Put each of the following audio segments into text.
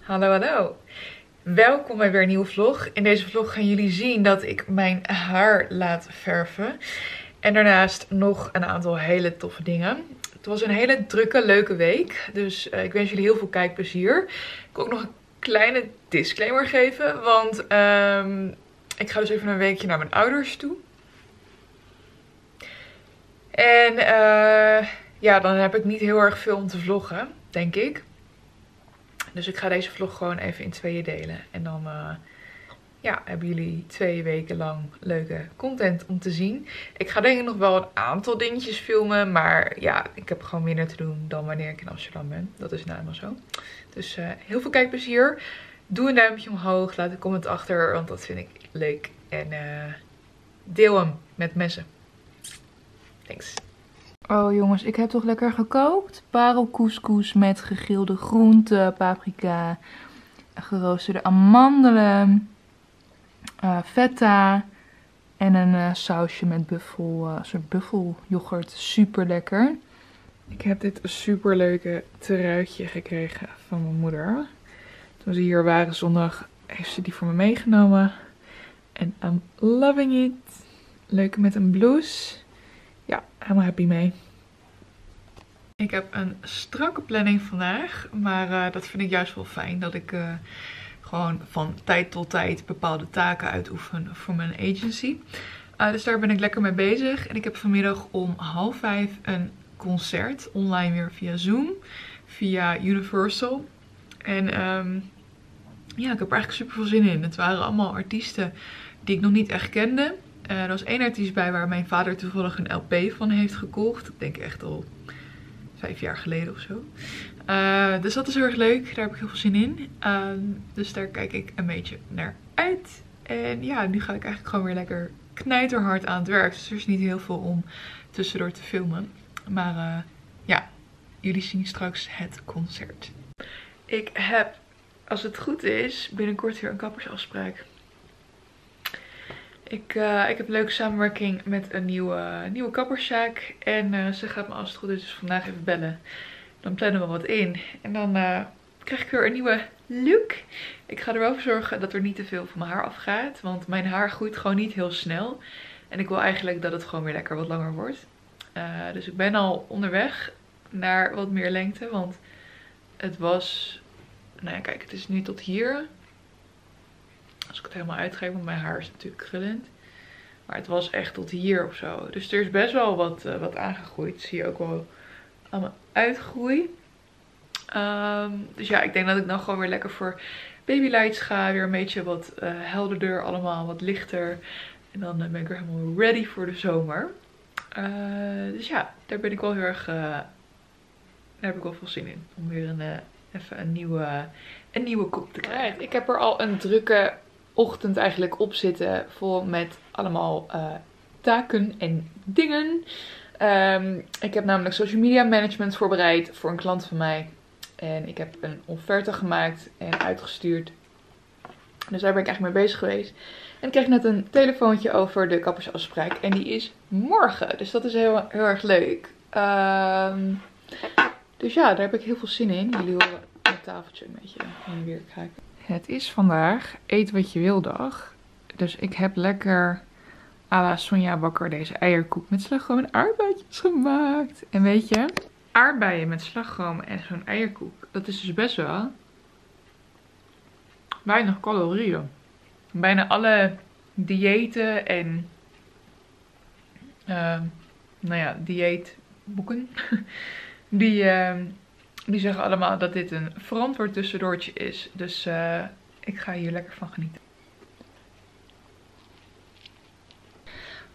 Hallo. Welkom bij weer een nieuwe vlog. In deze vlog gaan jullie zien dat ik mijn haar laat verven. En daarnaast nog een aantal hele toffe dingen. Het was een hele drukke, leuke week. Dus ik wens jullie heel veel kijkplezier. Ik wil ook nog een kleine disclaimer geven. Want ik ga dus even een weekje naar mijn ouders toe. En ja, dan heb ik niet heel erg veel om te vloggen, denk ik. Dus ik ga deze vlog gewoon even in tweeën delen. En dan ja, hebben jullie 2 weken lang leuke content om te zien. Ik ga denk ik nog wel een aantal dingetjes filmen. Maar ja, ik heb gewoon minder te doen dan wanneer ik in Amsterdam ben. Dat is nou helemaal zo. Dus heel veel kijkplezier. Doe een duimpje omhoog. Laat een comment achter, want dat vind ik leuk. En deel hem met mensen. Thanks. Oh jongens, ik heb toch lekker gekookt. Parelcouscous met gegrilde groenten, paprika, geroosterde amandelen, feta en een sausje met buffel, soort buffelyoghurt. Super lekker. Ik heb dit super leuke truitje gekregen van mijn moeder. Toen ze hier waren zondag heeft ze die voor me meegenomen. En I'm loving it. Leuk met een blouse. Ja, helemaal happy mee. Ik heb een strakke planning vandaag. Maar dat vind ik juist wel fijn. Dat ik gewoon van tijd tot tijd bepaalde taken uitoefen voor mijn agency. Dus daar ben ik lekker mee bezig. En ik heb vanmiddag om 16:30 een concert. Online weer via Zoom. Via Universal. En ja, ik heb er eigenlijk super veel zin in. Het waren allemaal artiesten die ik nog niet echt kende. Er was 1 artiest bij waar mijn vader toevallig een LP van heeft gekocht. Ik denk echt al 5 jaar geleden of zo. Dus dat is heel erg leuk. Daar heb ik heel veel zin in. Dus daar kijk ik een beetje naar uit. En ja, nu ga ik eigenlijk gewoon weer lekker knijterhard aan het werk. Dus er is niet heel veel om tussendoor te filmen. Maar ja, jullie zien straks het concert. Ik heb, als het goed is, binnenkort weer een kappersafspraak. Ik heb een leuke samenwerking met een nieuwe kapperszaak. En ze gaat me als het goed is dus vandaag even bellen. Dan plannen we wat in. En dan krijg ik weer een nieuwe look. Ik ga er wel voor zorgen dat er niet te veel van mijn haar afgaat. Want mijn haar groeit gewoon niet heel snel. En ik wil eigenlijk dat het gewoon weer lekker wat langer wordt. Dus ik ben al onderweg naar wat meer lengte. Want het was... Nou ja, kijk, het is nu tot hier. Als ik het helemaal uitgeef, want mijn haar is natuurlijk krullend. Maar het was echt tot hier of zo. Dus er is best wel wat aangegroeid. Dat zie je ook wel aan mijn uitgroei. Dus ja, ik denk dat ik dan gewoon weer lekker voor babylights ga. Weer een beetje wat helderder allemaal, wat lichter. En dan ben ik weer helemaal ready voor de zomer. Dus ja, daar ben ik wel heel erg... daar heb ik wel veel zin in. Om weer even een nieuwe kop te krijgen. Right, ik heb er al een drukke... ochtend eigenlijk op zitten vol met allemaal taken en dingen. Ik heb namelijk social media management voorbereid voor een klant van mij. En ik heb een offerte gemaakt en uitgestuurd. Dus daar ben ik eigenlijk mee bezig geweest. En ik kreeg net een telefoontje over de kappersafspraak. En die is morgen. Dus dat is heel, heel erg leuk. Dus ja, daar heb ik heel veel zin in. Jullie horen het tafeltje een beetje heen en weer kijken. Het is vandaag eet wat je wil dag. Dus ik heb lekker à la Sonja Bakker deze eierkoek met slagroom en aardbeidjes gemaakt. En weet je, aardbeien met slagroom en zo'n eierkoek, dat is dus best wel weinig calorieën. Bijna alle diëten en nou ja, dieetboeken, die zeggen allemaal dat dit een verantwoord tussendoortje is. Dus ik ga hier lekker van genieten.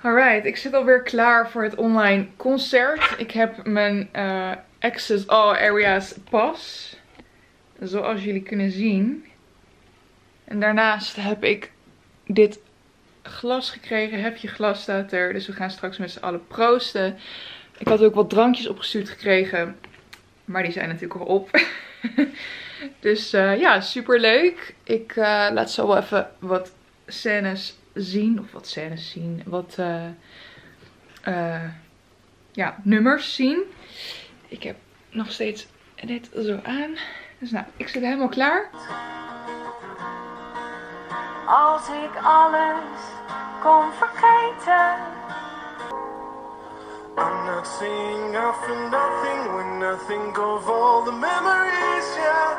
Alright, ik zit alweer klaar voor het online concert. Ik heb mijn Access All Areas pas. Zoals jullie kunnen zien. En daarnaast heb ik dit glas gekregen. Heb je glas staat er. Dus we gaan straks met z'n allen proosten. Ik had ook wat drankjes opgestuurd gekregen. Maar die zijn natuurlijk al op. Dus ja, super leuk. Ik laat zo wel even wat scènes zien. Of wat scènes zien. Wat ja, nummers zien. Ik heb nog steeds dit zo aan. Dus nou, ik zit helemaal klaar. Als ik alles kon vergeten. I'm not seeing after nothing when I think of all the memories, yeah.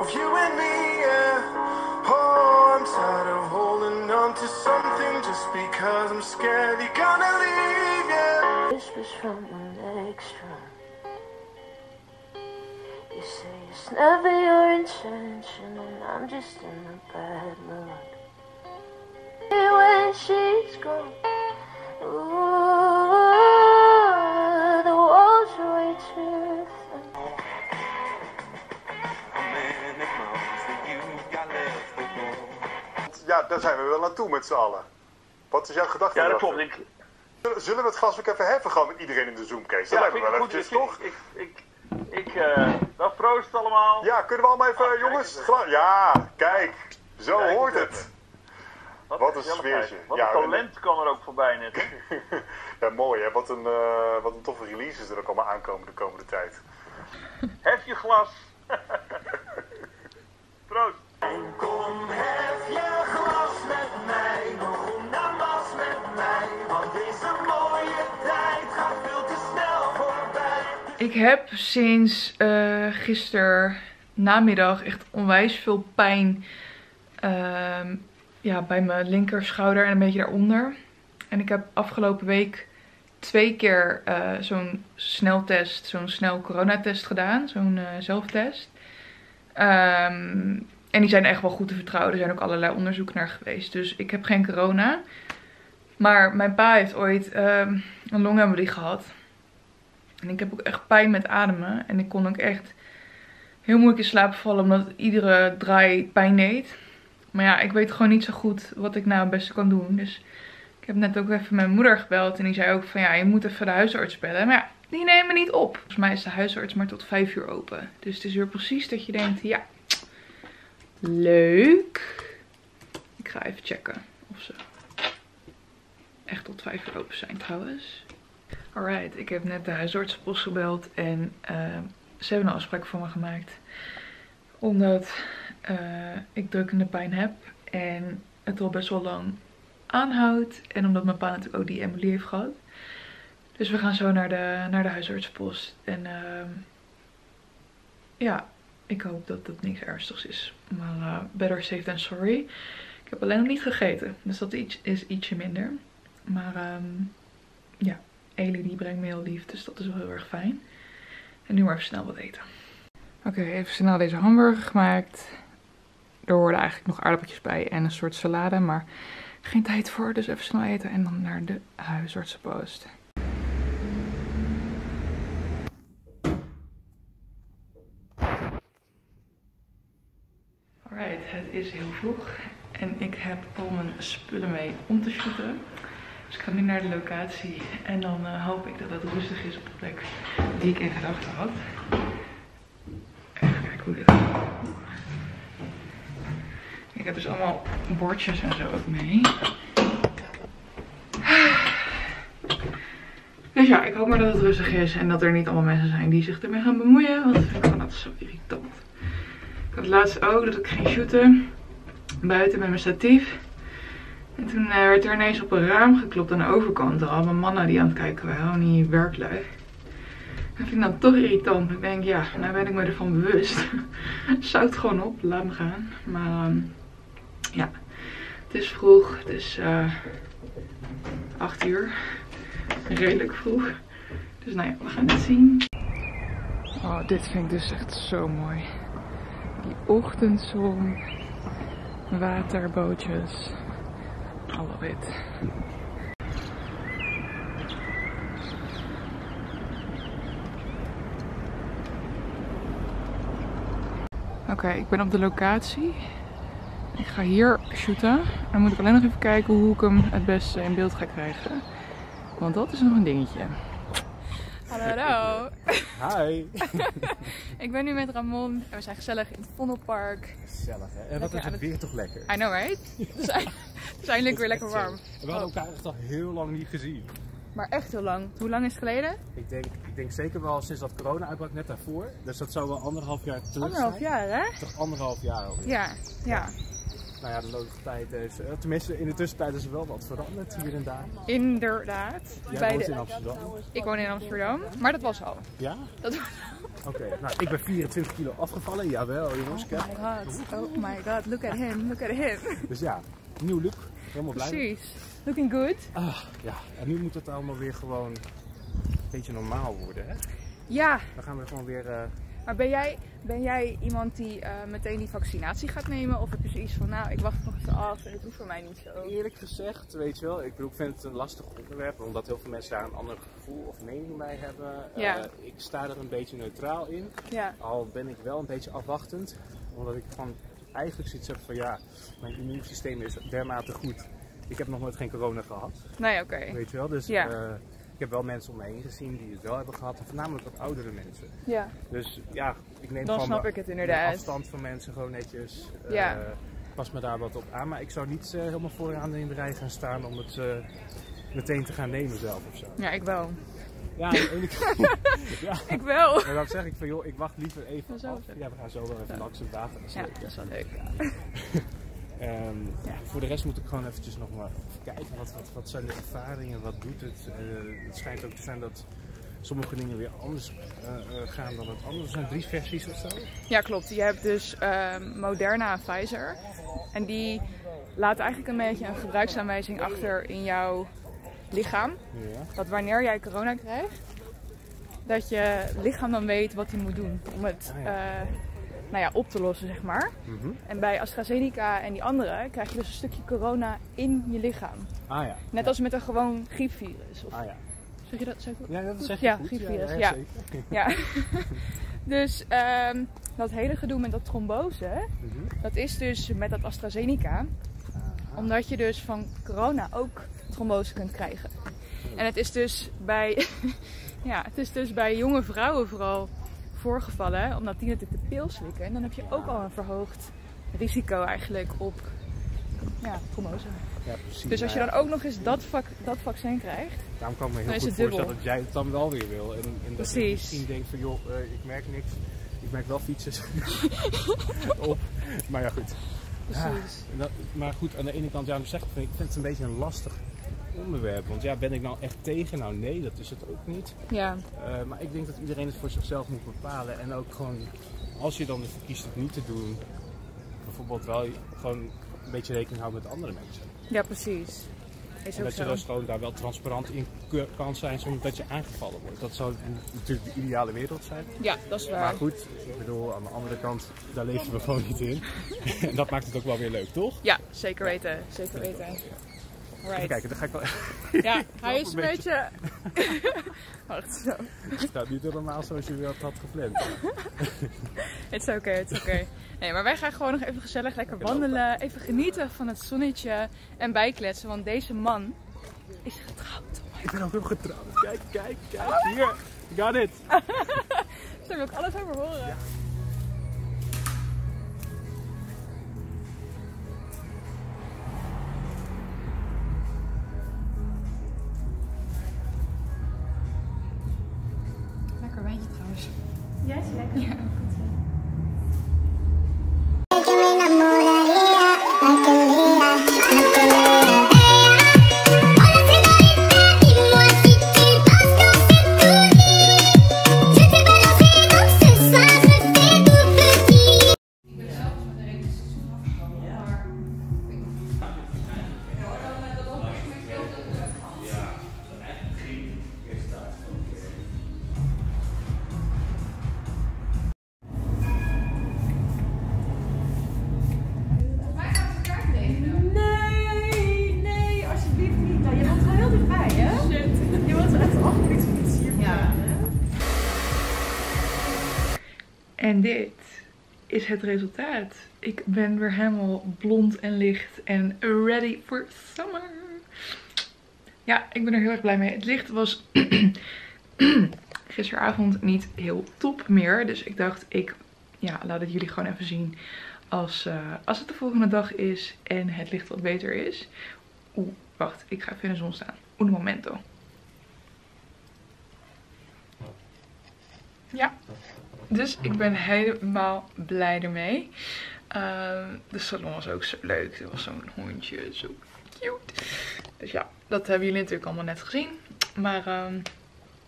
Of you and me, yeah. Oh, I'm tired of holding on to something just because I'm scared you're gonna leave, yeah. This was from an extra. You say it's never your intention, and I'm just in a bad mood. When she's gone, ooh, the walls are way too thin. Ja, daar zijn we wel naartoe met z'n allen. Wat is jouw gedachte? Ja, dat klopt. Zullen we het vast ook even heffen, gewoon met iedereen in de Zoom-case? Dat lijkt me wel eventjes, toch? Dag proost allemaal. Ja, kunnen we allemaal even, jongens? Ja, kijk. Zo kijk, hoort het. Wat een sfeertje. Wat een talent kwam er ook voorbij net. Ja, mooi hè. Wat een toffe releases er ook allemaal aankomen de komende tijd. Hef je glas. Proost. En kom, hef je glas met mij. Begon dan was met mij. Want deze mooie tijd gaat veel te snel voorbij. Ik heb sinds gisteren namiddag echt onwijs veel pijn ja, bij mijn linkerschouder en een beetje daaronder. En ik heb afgelopen week 2 keer zo'n sneltest, zo'n snel coronatest gedaan. Zo'n zelftest. En die zijn echt wel goed te vertrouwen. Er zijn ook allerlei onderzoek naar geweest. Dus ik heb geen corona. Maar mijn pa heeft ooit een longembolie gehad. En ik heb ook echt pijn met ademen. En ik kon ook echt heel moeilijk in slaap vallen. Omdat iedere draai pijn deed. Maar ja, ik weet gewoon niet zo goed wat ik nou het beste kan doen. Dus ik heb net ook even mijn moeder gebeld. En die zei ook van ja, je moet even de huisarts bellen. Maar ja, die nemen niet op. Volgens mij is de huisarts maar tot 5 uur open. Dus het is weer precies dat je denkt, ja, leuk. Ik ga even checken of ze echt tot 5 uur open zijn trouwens. Alright, ik heb net de huisartsenpost gebeld en ze hebben een afspraak voor me gemaakt. Omdat ik drukkende pijn heb en het al best wel lang aanhoudt. En omdat mijn pa natuurlijk ook die embolie heeft gehad. Dus we gaan zo naar de huisartsenpost. En ja, ik hoop dat dat niks ernstigs is. Maar better safe than sorry. Ik heb alleen nog niet gegeten, dus dat is ietsje minder. Maar ja. Eli die brengt me heel lief, dus dat is wel heel erg fijn. En nu maar even snel wat eten. Oké, even snel deze hamburger gemaakt. Er hoorden eigenlijk nog aardappeltjes bij en een soort salade, maar geen tijd voor. Dus even snel eten en dan naar de huisartsenpost. Alright, het is heel vroeg en ik heb al mijn spullen mee om te shooten. Dus ik ga nu naar de locatie en dan hoop ik dat het rustig is op de plek die ik in gedachten had. Even kijken hoe dit gaat. Ik heb dus allemaal bordjes en zo ook mee. Dus ja, ik hoop maar dat het rustig is en dat er niet allemaal mensen zijn die zich ermee gaan bemoeien. Want ik vind dat zo irritant. Ik had laatst ook dat ik ging shooten buiten met mijn statief. En toen werd er ineens op een raam geklopt aan de overkant. Er allemaal mannen die aan het kijken waren, al die werklui. Dat vind ik dan toch irritant. Ik denk, ja, nou ben ik me ervan bewust. Zou het gewoon op, laat me gaan. Maar ja, het is vroeg. Het is 8 uur. Redelijk vroeg. Dus nou ja, we gaan het zien. Oh, dit vind ik dus echt zo mooi. Die ochtendzon, waterbootjes. I love it. Oké, ik ben op de locatie. Ik ga hier shooten. Dan moet ik alleen nog even kijken hoe ik hem het beste in beeld ga krijgen. Want dat is nog een dingetje. Hallo. Hi. Ik ben nu met Ramon en we zijn gezellig in het Vondelpark. Gezellig hè? En wat is het weer toch lekker. I know right? Het is eindelijk weer lekker warm. We hadden elkaar echt al heel lang niet gezien. Maar echt heel lang. Hoe lang is het geleden? Ik denk zeker wel sinds dat corona uitbrak, net daarvoor. Dus dat zou wel 1,5 jaar terug zijn. 1,5 jaar, hè? Toch 1,5 jaar alweer. Ja. Nou ja, de nodige tijd is... Tenminste, in de tussentijd is er wel wat veranderd hier en daar. Inderdaad. Jij woont in Amsterdam? Ik woon in Amsterdam, maar dat was al. Ja? Dat was al. Oké, nou ik ben 24 kilo afgevallen. Jawel, jongens. Oh my god, look at him. Dus ja, nieuw look. Helemaal blij. Precies. Looking good. Ah, ja, en nu moet het allemaal weer gewoon een beetje normaal worden, hè? Ja. Dan gaan we gewoon weer... Maar ben jij iemand die meteen die vaccinatie gaat nemen? Of heb je zoiets van, nou, ik wacht nog even af en het hoeft voor mij niet zo? Eerlijk gezegd, weet je wel, ik bedoel, ik vind het een lastig onderwerp. Omdat heel veel mensen daar een ander gevoel of mening bij hebben. Ja. Ik sta er een beetje neutraal in. Ja. Al ben ik wel een beetje afwachtend. Omdat ik gewoon eigenlijk zoiets heb van, ja, mijn immuunsysteem is dermate goed. Ik heb nog nooit geen corona gehad. Nee, oké. Weet je wel, dus... Ja. Ik heb wel mensen om me heen gezien die het wel hebben gehad, en voornamelijk wat oudere mensen. Ja. Dus ja, ik neem dan gewoon afstand van mensen gewoon netjes. Ja. Pas me daar wat op aan, maar ik zou niet helemaal vooraan in de rij gaan staan om het meteen te gaan nemen zelf ofzo. Ja, ik wel. Ja, ik wel. Maar dan zeg ik van joh, ik wacht liever even af. Ja, we gaan zo wel even langs het water. Ja, dat is wel leuk. Ja. Voor de rest moet ik gewoon eventjes nog maar kijken, wat zijn de ervaringen, wat doet het. Het schijnt ook te zijn dat sommige dingen weer anders gaan dan het andere. Er zijn 3 versies of zo. Ja, klopt. Je hebt dus Moderna en Pfizer. En die laat eigenlijk een beetje een gebruiksaanwijzing achter in jouw lichaam. Ja. Dat wanneer jij corona krijgt, dat je lichaam dan weet wat hij moet doen om het... Nou ja, op te lossen, zeg maar. Mm-hmm. En bij AstraZeneca en die andere krijg je dus een stukje corona in je lichaam. Ah ja. Net als met een gewoon griepvirus. Of... Ah ja. Zeg je dat? Zeg ik... Ja, dat zeg je goed. Griepvirus. Ja. Dus dat hele gedoe met dat trombose, mm-hmm. Dat is dus met dat AstraZeneca. Aha. Omdat je dus van corona ook trombose kunt krijgen. Mm. En het is dus bij, bij jonge vrouwen vooral... voorgevallen, omdat die natuurlijk de pil slikken en dan heb je ook al een verhoogd risico eigenlijk op trombose. Ja, precies. Dus als je dan ook nog eens dat vaccin krijgt, daarom kan ik me heel goed voorstellen dat jij het dan wel weer wil en dat je misschien denkt van joh, ik merk niks, ik merk wel fietsers op, maar ja goed. Precies. Ja, maar goed, aan de ene kant, ik vind het een beetje een lastig onderwerp. Want ja, ben ik nou echt tegen? Nou nee, dat is het ook niet. Ja. Maar ik denk dat iedereen het voor zichzelf moet bepalen. En ook gewoon, als je dan kiest het niet te doen, bijvoorbeeld wel gewoon een beetje rekening houden met andere mensen. Ja, precies. En dat je dus gewoon daar wel transparant in kan zijn zonder dat je aangevallen wordt. Dat zou natuurlijk de ideale wereld zijn. Ja, dat is waar. Maar goed, ik bedoel, aan de andere kant, daar leven we gewoon niet in. En dat maakt het ook wel weer leuk, toch? Ja, zeker weten. Zeker weten. Right. Even kijken, dan ga ik wel... Ja, hij is een beetje... Wacht, zo. Het staat niet helemaal zoals jullie dat had gepland. It's okay. Nee, maar wij gaan gewoon nog even gezellig lekker wandelen. Even genieten van het zonnetje en bijkletsen. Want deze man is getrouwd. Oh, ik ben ook heel getrouwd. Kijk. Oh. Hier, got it. Daar wil ik alles over horen. Ja. Ja, is lekker. Ja. En dit is het resultaat. Ik ben weer helemaal blond en licht en ready for summer. Ja, ik ben er heel erg blij mee. Het licht was gisteravond niet heel top meer. Dus ik dacht, ik laat het jullie gewoon even zien als het de volgende dag is en het licht wat beter is. Wacht, ik ga even in de zon staan. Un momento. Ja, dus ik ben helemaal blij ermee. De salon was ook zo leuk. Er was zo'n hondje, zo cute. Dus ja, dat hebben jullie natuurlijk allemaal net gezien. Maar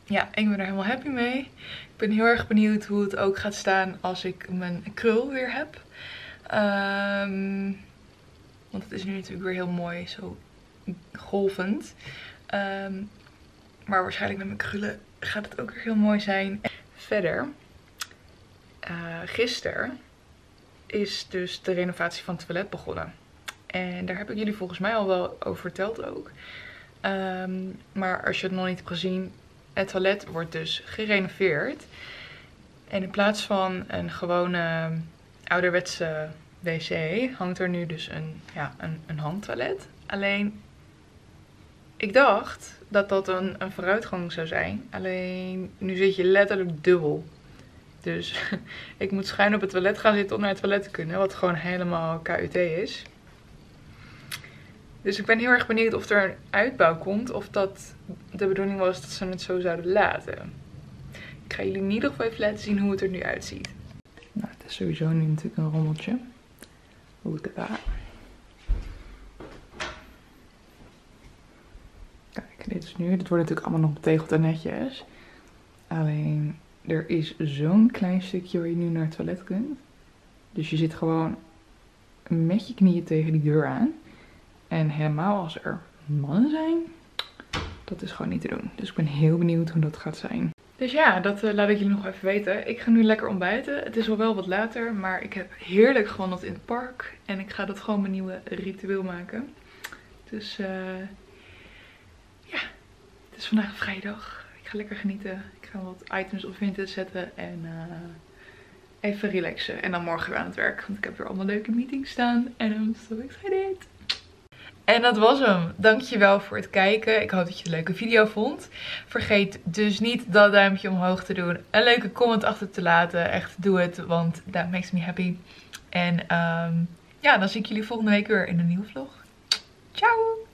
ja, ik ben er helemaal happy mee. Ik ben heel erg benieuwd hoe het ook gaat staan als ik mijn krul weer heb. Want het is nu natuurlijk weer heel mooi, zo golvend. Maar waarschijnlijk met mijn krullen gaat het ook weer heel mooi zijn. Verder, gisteren is dus de renovatie van het toilet begonnen. En daar heb ik jullie volgens mij al wel over verteld ook. Maar als je het nog niet hebt gezien, het toilet wordt dus gerenoveerd. En in plaats van een gewone ouderwetse wc hangt er nu dus een handtoilet. Alleen, ik dacht dat dat een vooruitgang zou zijn. Alleen, nu zit je letterlijk dubbel. Dus ik moet schuin op het toilet gaan zitten om naar het toilet te kunnen. Wat gewoon helemaal KUT is. Dus ik ben heel erg benieuwd of er een uitbouw komt. Of dat de bedoeling was dat ze het zo zouden laten. Ik ga jullie in ieder geval even laten zien hoe het er nu uitziet. Nou, het is sowieso nu natuurlijk een rommeltje. Look at that. Kijk, dit is nu. Dit wordt natuurlijk allemaal nog betegeld en netjes. Alleen, er is zo'n klein stukje waar je nu naar het toilet kunt. Dus je zit gewoon met je knieën tegen die deur aan. En helemaal als er mannen zijn, dat is gewoon niet te doen. Dus ik ben heel benieuwd hoe dat gaat zijn. Dus ja, dat laat ik jullie nog even weten. Ik ga nu lekker ontbijten. Het is al wel wat later, maar ik heb heerlijk gewandeld in het park. En ik ga dat gewoon mijn nieuwe ritueel maken. Dus ja, het is vandaag vrijdag. Ik ga lekker genieten. Ik ga wat items op Vinted zetten en even relaxen. En dan morgen weer aan het werk, want ik heb weer allemaal leuke meetings staan. En I'm so excited! En dat was hem. Dankjewel voor het kijken. Ik hoop dat je het een leuke video vond. Vergeet dus niet dat duimpje omhoog te doen. Een leuke comment achter te laten. Echt, doe het, want that makes me happy. En ja, dan zie ik jullie volgende week weer in een nieuwe vlog. Ciao!